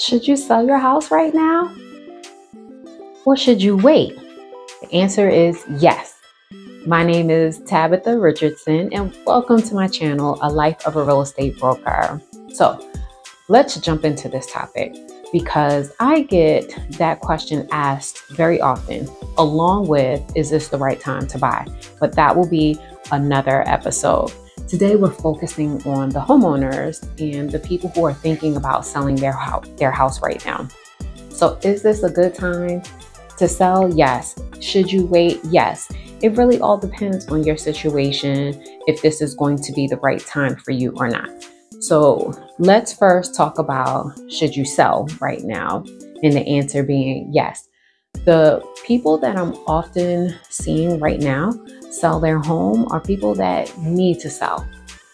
Should you sell your house right now? Or should you wait? The answer is yes. My name is Tabitha Richardson, and welcome to my channel, A Life of a Real Estate Broker. So let's jump into this topic because I get that question asked very often, along with, is this the right time to buy? But that will be another episode. Today, we're focusing on the homeowners and the people who are thinking about selling their house right now. So is this a good time to sell? Yes. Should you wait? Yes. It really all depends on your situation, if this is going to be the right time for you or not. So let's first talk about, should you sell right now? And the answer being yes. The people that I'm often seeing right now sell their home are people that need to sell.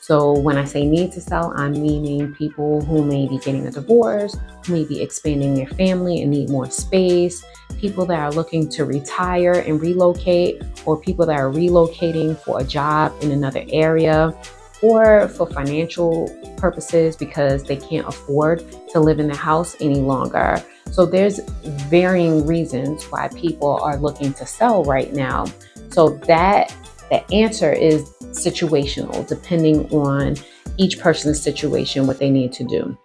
So when I say need to sell, I'm meaning people who may be getting a divorce, who may be expanding their family and need more space, people that are looking to retire and relocate, or people that are relocating for a job in another area, or for financial purposes because they can't afford to live in the house any longer. So there's varying reasons why people are looking to sell right now. So that the answer is situational, depending on each person's situation, what they need to do.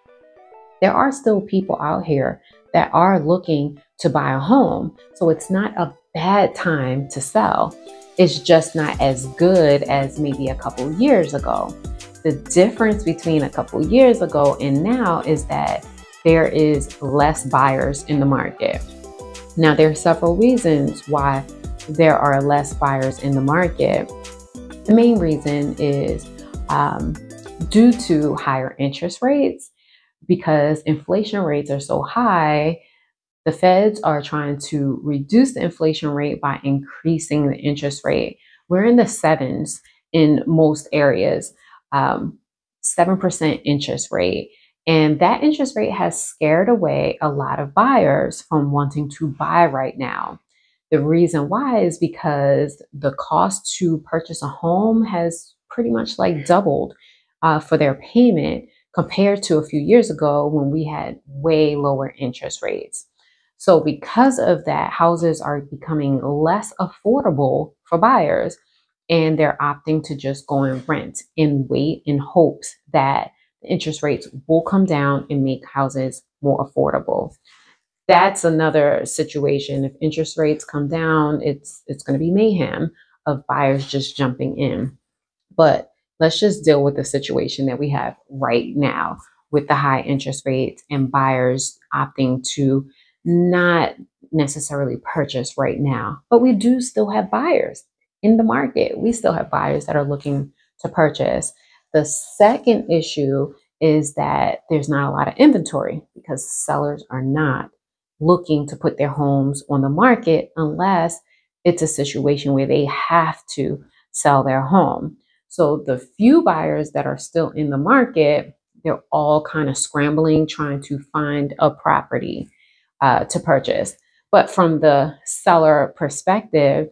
There are still people out here that are looking to buy a home. So it's not a bad time to sell. It's just not as good as maybe a couple years ago. The difference between a couple years ago and now is that there is less buyers in the market. Now, there are several reasons why there are less buyers in the market. The main reason is due to higher interest rates. Because inflation rates are so high, the Feds are trying to reduce the inflation rate by increasing the interest rate. We're in the 7s in most areas, 7% interest rate. And that interest rate has scared away a lot of buyers from wanting to buy right now. The reason why is because the cost to purchase a home has pretty much like doubled for their payment compared to a few years ago when we had way lower interest rates. So because of that, houses are becoming less affordable for buyers, and they're opting to just go and rent and wait in hopes that interest rates will come down and make houses more affordable. That's another situation. If interest rates come down, it's going to be mayhem of buyers just jumping in. But let's just deal with the situation that we have right now with the high interest rates and buyers opting to not necessarily purchase right now. But we do still have buyers in the market. We still have buyers that are looking to purchase. The second issue is that there's not a lot of inventory because sellers are not looking to put their homes on the market unless it's a situation where they have to sell their home. So the few buyers that are still in the market, they're all kind of scrambling, trying to find a property to purchase. But from the seller perspective,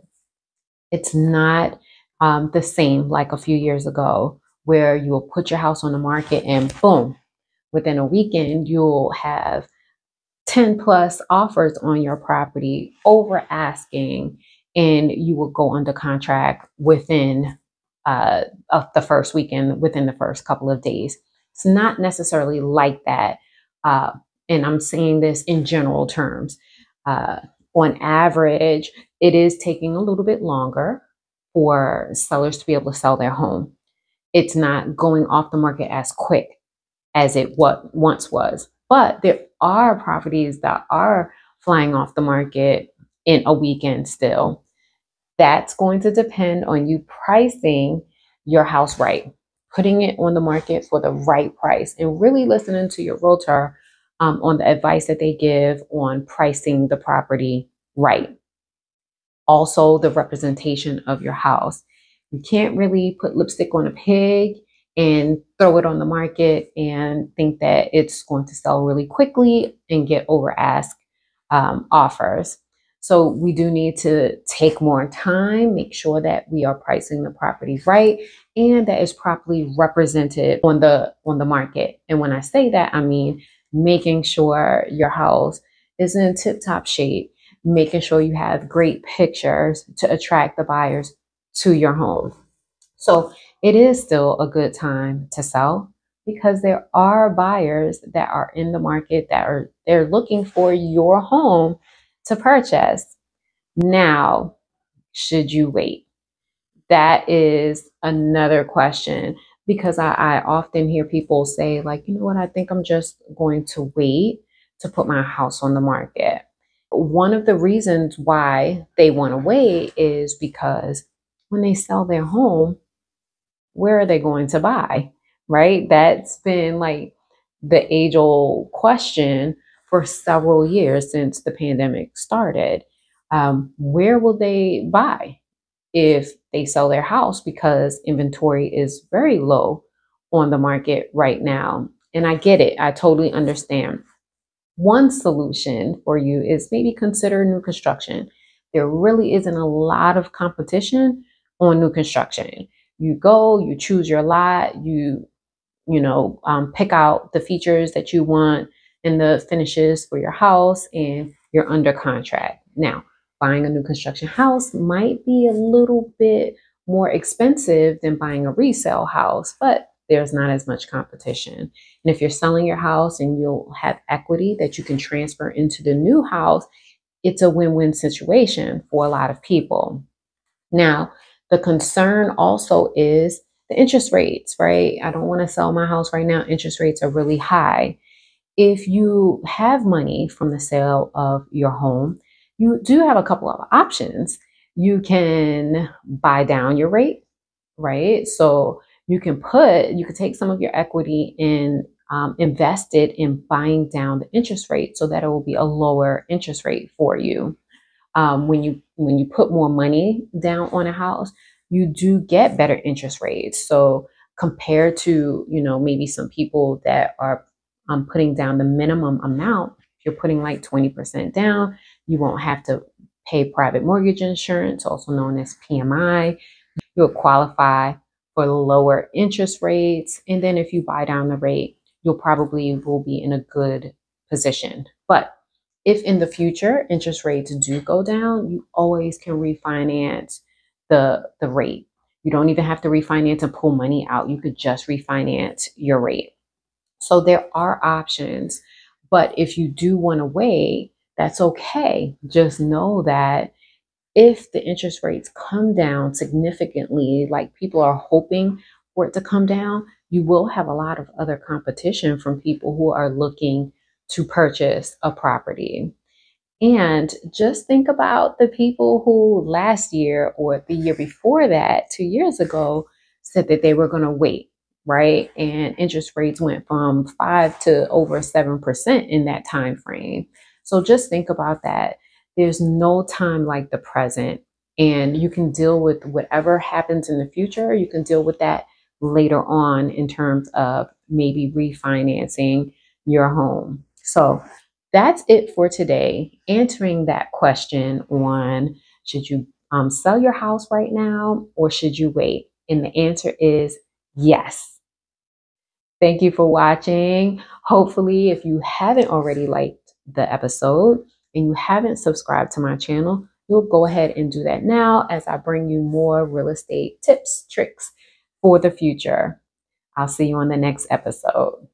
it's not the same like a few years ago, where you will put your house on the market and boom, within a weekend, you'll have 10 plus offers on your property over asking, and you will go under contract within of the first weekend, within the first couple of days. It's not necessarily like that. And I'm saying this in general terms. On average, it is taking a little bit longer for sellers to be able to sell their home. It's not going off the market as quick as it once was. But there are properties that are flying off the market in a weekend still. That's going to depend on you pricing your house right, putting it on the market for the right price, and really listening to your realtor on the advice that they give on pricing the property right. Also, the representation of your house. You can't really put lipstick on a pig and throw it on the market and think that it's going to sell really quickly and get over ask offers. So we do need to take more time, make sure that we are pricing the property right and that it's properly represented on the market. And when I say that, I mean making sure your house is in tip-top shape, making sure you have great pictures to attract the buyers to your home. So it is still a good time to sell because there are buyers that are in the market that are they're looking for your home to purchase. Now, should you wait? That is another question, because I often hear people say, like, you know what, I think I'm just going to wait to put my house on the market. One of the reasons why they want to wait is because when they sell their home, where are they going to buy, right? That's been like the age-old question for several years since the pandemic started. Where will they buy if they sell their house, because inventory is very low on the market right now? And I get it. I totally understand. One solution for you is maybe consider new construction. There really isn't a lot of competition on new construction. You go, you choose your lot, you pick out the features that you want and the finishes for your house, and you're under contract. Now, buying a new construction house might be a little bit more expensive than buying a resale house, but there's not as much competition. And if you're selling your house and you'll have equity that you can transfer into the new house, it's a win-win situation for a lot of people. Now, the concern also is the interest rates, right? I don't want to sell my house right now. Interest rates are really high. If you have money from the sale of your home, you do have a couple of options. You can buy down your rate, right? So you could take some of your equity and invest it in buying down the interest rate so that it will be a lower interest rate for you. When you put more money down on a house, you do get better interest rates. So compared to, maybe some people that are putting down the minimum amount, you're putting like 20% down. You won't have to pay private mortgage insurance, also known as PMI. You'll qualify for lower interest rates. And then if you buy down the rate, you'll probably will be in a good position. But if in the future interest rates do go down, you always can refinance the rate. You don't even have to refinance and pull money out. You could just refinance your rate. So there are options. But if you do want to wait, that's okay. Just know that if the interest rates come down significantly, like people are hoping for it to come down, you will have a lot of other competition from people who are looking to purchase a property. And just think about the people who last year or the year before that, 2 years ago, said that they were going to wait, right? And interest rates went from 5 to over 7% in that time frame. So just think about that. There's no time like the present, and you can deal with whatever happens in the future. You can deal with that later on in terms of maybe refinancing your home. So that's it for today, answering that question on should you sell your house right now or should you wait? And the answer is yes. Thank you for watching. Hopefully, if you haven't already liked the episode and you haven't subscribed to my channel, you'll go ahead and do that now as I bring you more real estate tips, tricks for the future. I'll see you on the next episode.